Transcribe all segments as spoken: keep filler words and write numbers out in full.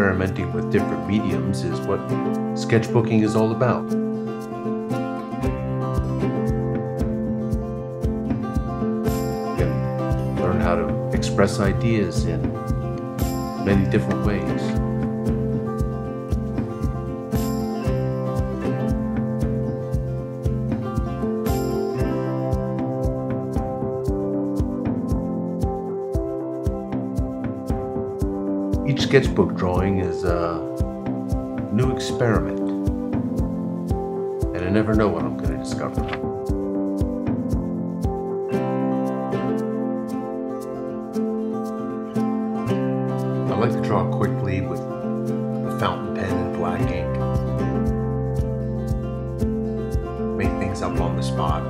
experimenting with different mediums is what sketchbooking is all about. Learn how to express ideas in many different ways. Each sketchbook drawing is a new experiment, and I never know what I'm going to discover. I like to draw quickly with a fountain pen and black ink. Make things up on the spot.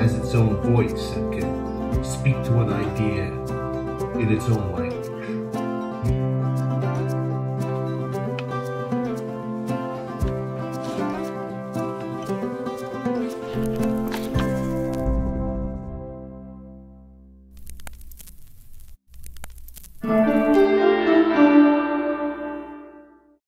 Has its own voice and can speak to an idea in its own language.